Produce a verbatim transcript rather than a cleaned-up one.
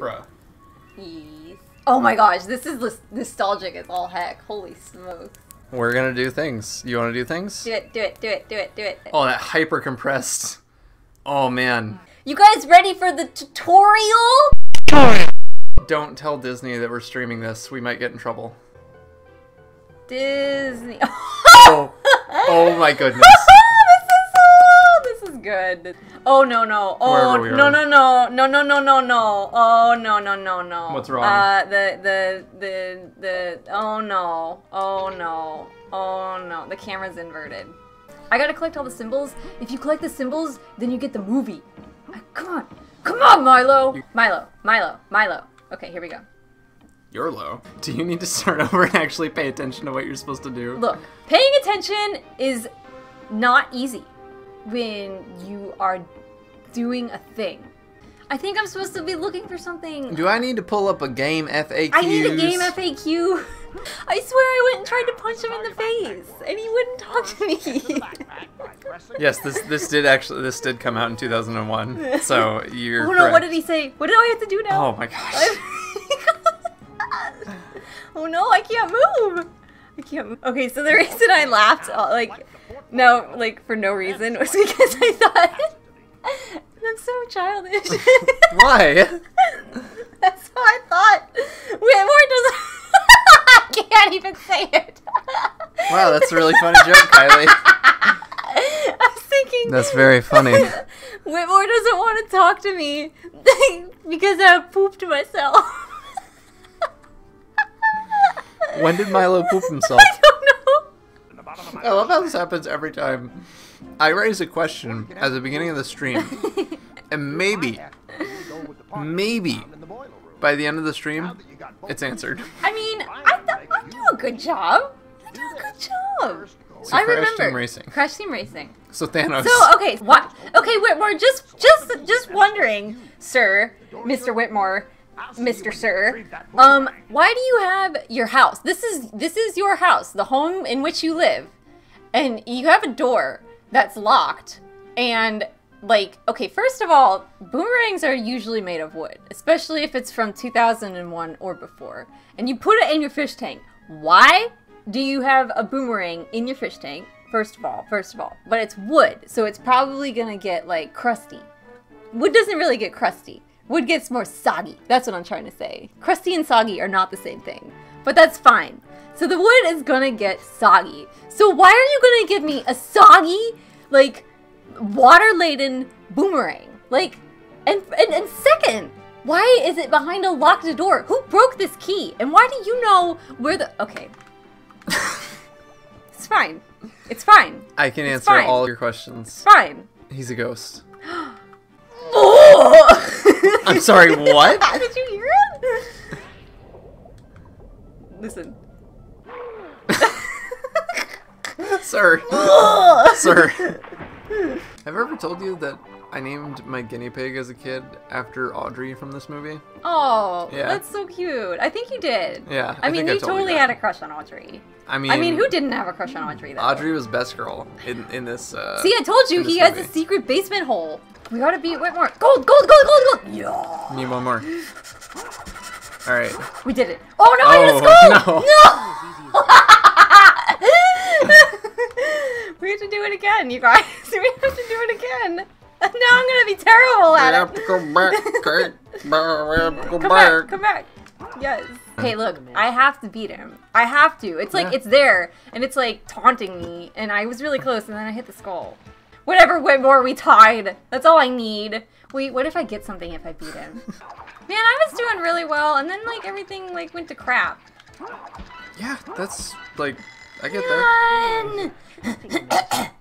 Bruh. Yes. Oh my gosh, this is nostalgic as all heck. Holy smokes. We're gonna do things. You wanna do things? Do it, do it, do it, do it, do it. Oh, that hyper compressed. Oh man. You guys ready for the tutorial? Don't tell Disney that we're streaming this. We might get in trouble. Disney. Oh, oh my goodness. Good. Oh no no. Oh no no no no no no no no. Oh no no no no. What's wrong? Uh the the the the oh no. Oh no. Oh no. The camera's inverted. I gotta collect all the symbols. If you collect the symbols, then you get the movie. Come on. Come on, Milo. Milo. Milo. Milo. Okay, here we go. You're low. Do you need to start over and actually pay attention to what you're supposed to do? Look, paying attention is not easy. When you are doing a thing. I think I'm supposed to be looking for something. Do I need to pull up a game F A Q? I need a game F A Q. I swear I went and tried to punch him in the face and he wouldn't talk to me. Yes, this this did actually this did come out in two thousand one. So you're Oh no, correct. What did he say? What do I have to do now? Oh my gosh. Oh no, I can't move. I can't move. Okay, so the reason I laughed like No, like, for no reason, was because I thought, I'm so childish. Why? That's how I thought. Whitmore doesn't, I can't even say it. Wow, that's a really funny joke, Kylie. I was thinking. That's very funny. Whitmore doesn't want to talk to me because I pooped myself. When did Milo poop himself? I love how this happens every time. I raise a question at the beginning of the stream, and maybe, maybe, by the end of the stream, it's answered. I mean, I, I do a good job. I do a good job. So I Crash remember. Team Racing. Crash Team Racing. So Thanos. So okay, what? Okay, Whitmore. Just, just, just wondering, sir, Mister Whitmore. Mister Sir, um, why do you have your house? This is this is your house, the home in which you live, and you have a door that's locked. And like, okay, first of all, boomerangs are usually made of wood, especially if it's from two thousand one or before. And you put it in your fish tank. Why do you have a boomerang in your fish tank? First of all, first of all, but it's wood, so it's probably gonna get like crusty. Wood doesn't really get crusty. Wood gets more soggy. That's what I'm trying to say. Crusty and soggy are not the same thing, but that's fine. So the wood is gonna get soggy. So why are you gonna give me a soggy, like, water-laden boomerang? Like, and, and, and second, why is it behind a locked door? Who broke this key? And why do you know where the, okay. It's fine. It's fine. I can it's answer fine. all your questions. It's fine. He's a ghost. Oh! I'm sorry, what? Did you hear it? Listen. Sir. Sir. Have I ever told you that I named my guinea pig as a kid after Audrey from this movie? Oh, yeah. That's so cute. I think you did. Yeah. I, I mean, you totally had a crush on Audrey. I mean, I mean, who didn't have a crush on Audrey though? Audrey was best girl in, in this uh, see, I told you, he has a secret basement hole. We gotta beat Whitmore. Gold, gold, gold, gold, gold! Yeah. Need one more. Alright. We did it. Oh no, I got a skull! No! We have to do it again, you guys. We have to do it again. Now I'm gonna be terrible at it. We have to go back, Kate. We have to go come back. back. Come back. Yes. Okay, look, I have to beat him. I have to. It's like, yeah. It's there, and it's like taunting me, and I was really close, and then I hit the skull. Whatever, Whitmore, we tied. That's all I need. Wait, what if I get something if I beat him? Man, I was doing really well, and then like everything like went to crap. Yeah, that's like, I get None. that.